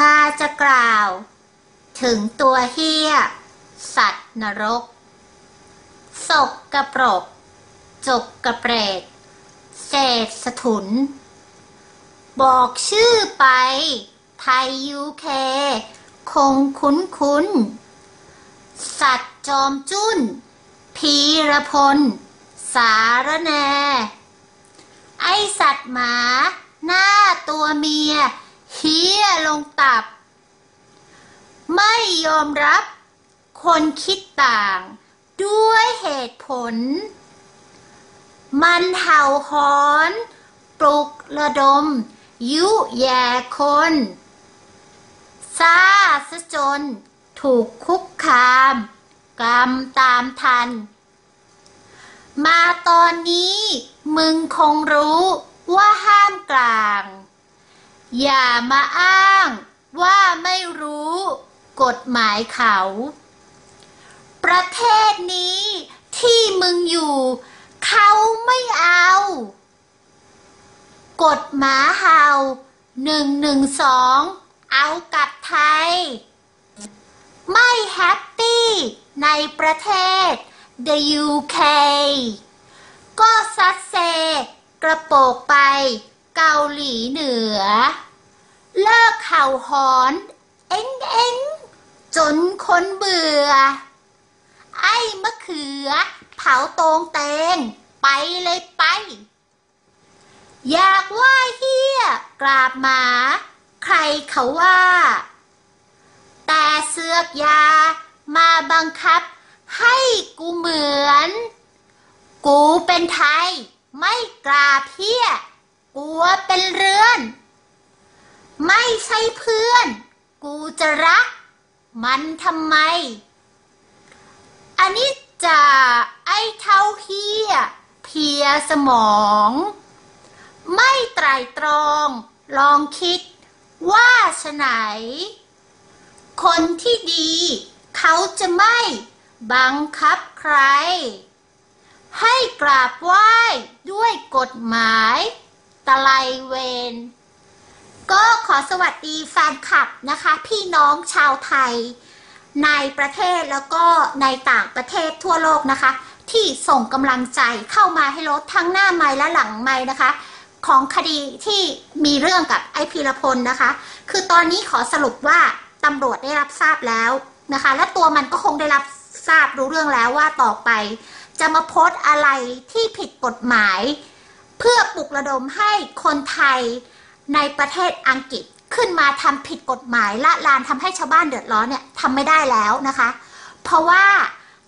มาจะกล่าวถึงตัวเหี้ยสัตว์นรกสกกระปรกจกกระเปรตเศษสถุนบอกชื่อไปไทย UK คงคุ้นสัตว์จอมจุ้นพีรพลสารแนไอสัตว์หมาหน้าตัวเมียเหี้ยลงตับไม่ยอมรับคนคิดต่างด้วยเหตุผลมันเห่าหอนปลุกระดมยุแย่คนซ่าซะจนถูกคุกคามกรรมตามทันมาตอนนี้มึงคงรู้ว่าห้ามกลางอย่ามาอ้างว่าไม่รู้กฎหมายเขาประเทศนี้ที่มึงอยู่เขาไม่เอากฎหมายเห่า112เอากลับไทยไม่แฮปปี้ในประเทศ The UK ก็ซัดเซกระโปกไปเกาหลีเหนือเลิกเห่าหอนเอ็งจนคนเบื่อไอ้มะเขือเผาตรงเตงไปเลยไปอยากว่าเหี้ยกราบหมาใครเขาว่าแต่เสือกยามาบังคับให้กูเหมือนกูเป็นไทยไม่กราบเหี้ยกูเป็นเรือนไม่ใช่เพื่อนกูจะรักมันทำไมอันนี้จะไอ้เท่าเหี้ยเพียสมองไม่ไตร่ตรองลองคิดว่าฉะไหนคนที่ดีเขาจะไม่บังคับใครให้กราบไหว้ด้วยกฎหมายตะไลเวนก็ขอสวัสดีแฟนคลับนะคะพี่น้องชาวไทยในประเทศแล้วก็ในต่างประเทศทั่วโลกนะคะที่ส่งกำลังใจเข้ามาให้ลดทั้งหน้าไมค์และหลังไมค์นะคะของคดีที่มีเรื่องกับไอ้พีรพลนะคะคือตอนนี้ขอสรุปว่าตำรวจได้รับทราบแล้วนะคะและตัวมันก็คงได้รับทราบรู้เรื่องแล้วว่าต่อไปจะมาโพสต์อะไรที่ผิดกฎหมายเพื่อปลุกระดมให้คนไทยในประเทศอังกฤษขึ้นมาทำผิดกฎหมายละลานทำให้ชาวบ้านเดือดร้อนเนี่ยทำไม่ได้แล้วนะคะเพราะว่า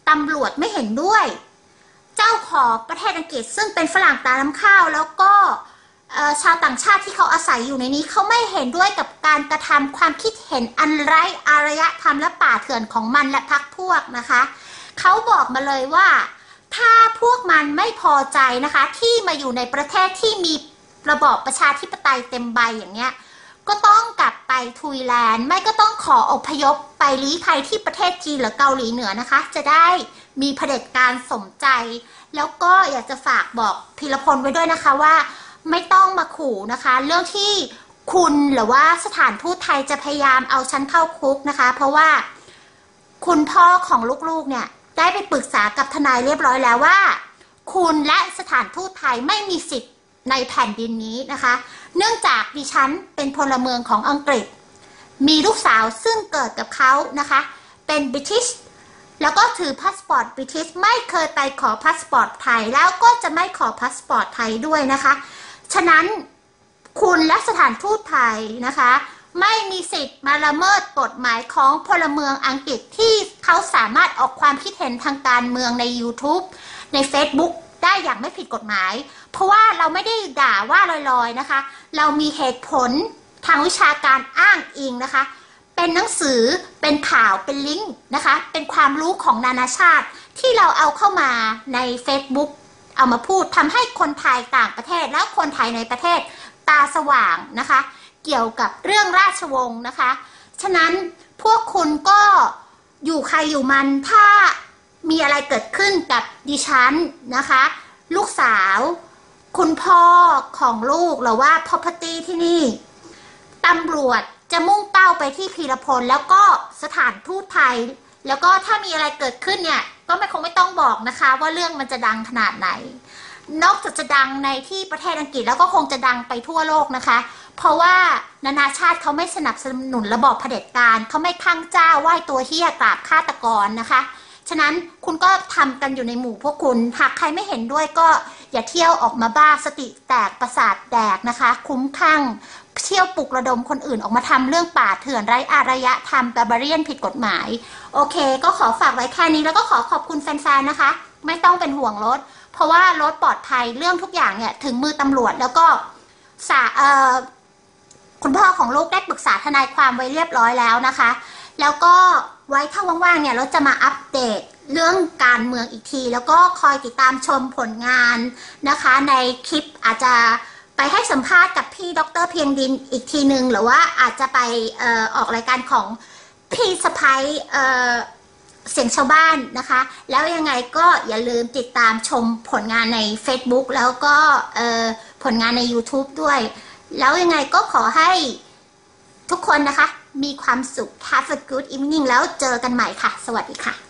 ตำรวจไม่เห็นด้วยเจ้าของประเทศอังกฤษซึ่งเป็นฝรั่งตาน้ำข้าวแล้วก็ชาวต่างชาติที่เขาอาศัยอยู่ในนี้เขาไม่เห็นด้วยกับการกระทำความคิดเห็นอันไร้อารยธรรมและป่าเถื่อนของมันและพรรคพวกนะคะเขาบอกมาเลยว่าถ้าพวกมันไม่พอใจนะคะที่มาอยู่ในประเทศที่มีระบอบประชาธิปไตยเต็มใบอย่างเงี้ยก็ต้องกลับไปทุยแลนด์ไม่ก็ต้องขออพยพไปลี้ภัยที่ประเทศจีนหรือเกาหลีเหนือนะคะจะได้มีเผด็จการสมใจแล้วก็อยากจะฝากบอกพีรพลไว้ด้วยนะคะว่าไม่ต้องมาขู่นะคะเรื่องที่คุณหรือว่าสถานทูตไทยจะพยายามเอาฉันเข้าคุกนะคะเพราะว่าคุณพ่อของลูกๆเนี่ยได้ไปปรึกษากับทนายเรียบร้อยแล้วว่าคุณและสถานทูตไทยไม่มีสิทธิ์ในแผ่นดินนี้นะคะเนื่องจากดิฉันเป็นพลเมืองของอังกฤษมีลูกสาวซึ่งเกิดกับเขานะคะเป็นบริติชแล้วก็ถือพาสปอร์ตบริติชไม่เคยไปขอพาสปอร์ตไทยแล้วก็จะไม่ขอพาสปอร์ตไทยด้วยนะคะฉะนั้นคุณและสถานทูตไทยนะคะไม่มีสิทธิ์มาละเมิดกฎหมายของพลเมืองอังกฤษที่เขาสามารถออกความคิดเห็นทางการเมืองใน YouTube ใน Facebook ได้อย่างไม่ผิดกฎหมายเพราะว่าเราไม่ได้ด่าว่าลอยๆนะคะเรามีเหตุผลทางวิชาการอ้างอิงนะคะเป็นหนังสือเป็นข่าวเป็นลิงก์นะคะเป็นความรู้ของนานาชาติที่เราเอาเข้ามาใน Facebookเอามาพูดทำให้คนไทยต่างประเทศและคนไทยในประเทศตาสว่างนะคะเกี่ยวกับเรื่องราชวงศ์นะคะฉะนั้นพวกคุณก็อยู่ใครอยู่มันถ้ามีอะไรเกิดขึ้นกับดิฉันนะคะลูกสาวคุณพ่อของลูกหรือว่า property ที่นี่ตำรวจ จะมุ่งเป้าไปที่พีรพลแล้วก็สถานทูตไทยแล้วก็ถ้ามีอะไรเกิดขึ้นเนี่ยก็ไม่คงไม่ต้องบอกนะคะว่าเรื่องมันจะดังขนาดไหนนอกจากจะดังในที่ประเทศอังกฤษแล้วก็คงจะดังไปทั่วโลกนะคะเพราะว่านานาชาติเขาไม่สนับสนุนระบอบเผด็จการเขาไม่ข้างเจ้าไหว้ตัวเหี้ยกราบฆาตกรนะคะฉะนั้นคุณก็ทำกันอยู่ในหมู่พวกคุณหากใครไม่เห็นด้วยก็อย่าเที่ยวออกมาบ้าสติแตกประสาทแดกนะคะคุ้มข้างเที่ยวปลุกระดมคนอื่นออกมาทำเรื่องป่าเถื่อนไร้อารยธรรมบาบาเรียนผิดกฎหมายโอเคก็ขอฝากไว้แค่นี้แล้วก็ขอขอบคุณแฟนๆนะคะไม่ต้องเป็นห่วงรถเพราะว่ารถปลอดภัยเรื่องทุกอย่างเนี่ยถึงมือตำรวจแล้วก็คุณพ่อของลูกได้ปรึกษาทนายความไว้เรียบร้อยแล้วนะคะแล้วก็ไว้ถ้าว่างๆเนี่ยเราจะมาอัปเดตเรื่องการเมืองอีกทีแล้วก็คอยติดตามชมผลงานนะคะในคลิปอาจจะไปให้สัมภาษณ์กับพี่ดร.เพียงดินอีกทีหนึ่งหรือว่าอาจจะไปออกรายการของพี่สะใภ้เสียงชาวบ้านนะคะแล้วยังไงก็อย่าลืมติดตามชมผลงานใน Facebook แล้วก็ผลงานใน YouTube ด้วยแล้วยังไงก็ขอให้ทุกคนนะคะมีความสุข Have a good evening แล้วเจอกันใหม่ค่ะสวัสดีค่ะ